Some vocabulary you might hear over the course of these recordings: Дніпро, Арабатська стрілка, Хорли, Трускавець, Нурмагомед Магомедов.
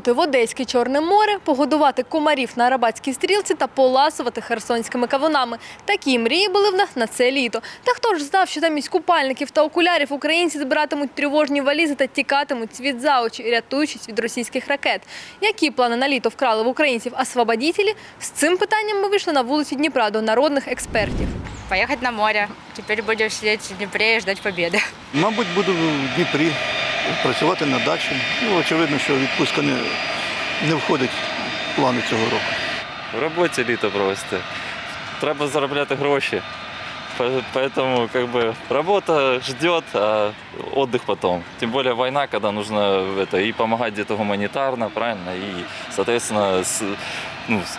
заглянути в Одеське Чорне море, погодувати комарів на Арабатській стрілці та поласувати херсонськими кавунами. Такі мрії були в нас на це літо. Та хто ж знав, що замість купальників та окулярів українці збиратимуть тривожні валізи та тікатимуть світ за очі, рятуючись від російських ракет. Які плани на літо вкрали в українців освободітелі? З цим питанням ми вийшли на вулицю Дніпра до народних експертів. Поехать на море. Теперь будем сидеть в Дніпрі и ждать победы. Мабуть, буду в Дніпрі працювати на дачі. Ну, очевидно, що відпустка не входить в плани цього року. В роботі літо провести. Треба заробляти гроші. Поэтому работа ждет, а отдых потом. Тем более война, когда нужно и помогать где-то гуманитарно, правильно, и, соответственно,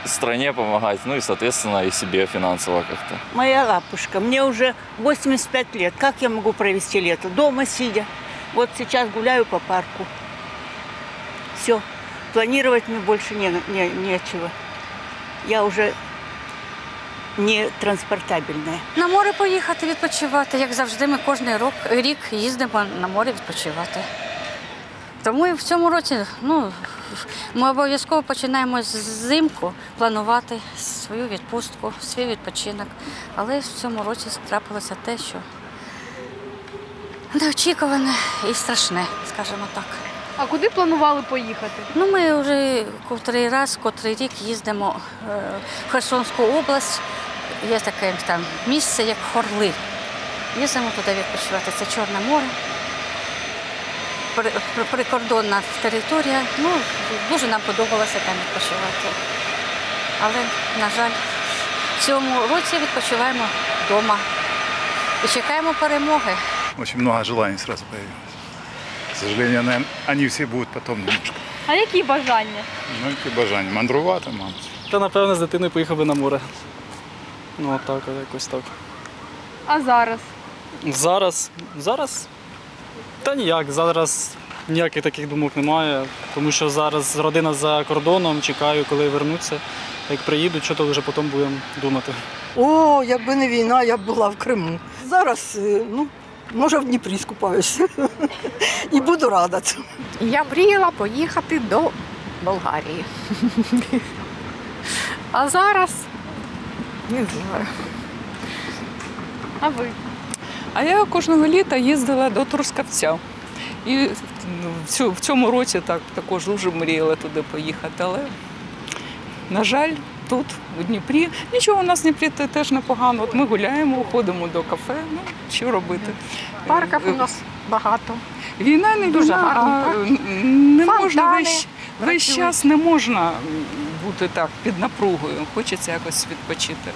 стране помогать, ну и, соответственно, и себе финансово как-то. Моя лапушка, мне уже 85 лет. Как я могу провести лето? Дома сидя. Вот сейчас гуляю по парку. Все. Планировать мне больше нечего. Я уже... не транспортабельне. На море поїхати відпочивати, як завжди ми кожен рік їздимо на море відпочивати. Тому і в цьому році ми обов'язково починаємо зимку планувати свою відпустку, свій відпочинок. Але в цьому році трапилося те, що неочікуване і страшне, скажімо так. А куди планували поїхати? Ну, ми вже котрий рік їздимо в Херсонську область. Є таке там місце, як Хорли. Їздимо туди відпочивати. Це Чорне море, прикордонна територія. Ну, дуже нам подобалося там відпочивати. Але, на жаль, в цьому році відпочиваємо вдома і чекаємо перемоги. Дуже багато бажань одразу з'явилося. К сожалению, наверное, они все будут потом немножко. А какие бажання? Ну, які бажання? Мандрувати, мам. Та, напевно, з дитиною поїхав би на море. Ну, так, якось так. А зараз? Зараз? Зараз? Та ніяк. Зараз ніяких таких думок немає. Тому що зараз родина за кордоном, чекаю, коли вернуться. Як приїдуть, що то вже потім будемо думати. О, якби не війна, я б була в Криму. Зараз, може, в Дніпрі скупаюся. І буду рада. Я мріяла поїхати до Болгарії. А зараз не знаю. А ви? А я кожного літа їздила до Трускавця. І в цьому році також дуже мріяла туди поїхати. Але, на жаль, тут, у Дніпрі, нічого у нас в Дніпрі теж непогано. От ми гуляємо, ходимо до кафе. Ну, що робити? Парків у нас багато. Війна не дуже гарна, весь час не можна бути так під напругою, хочеться якось відпочити.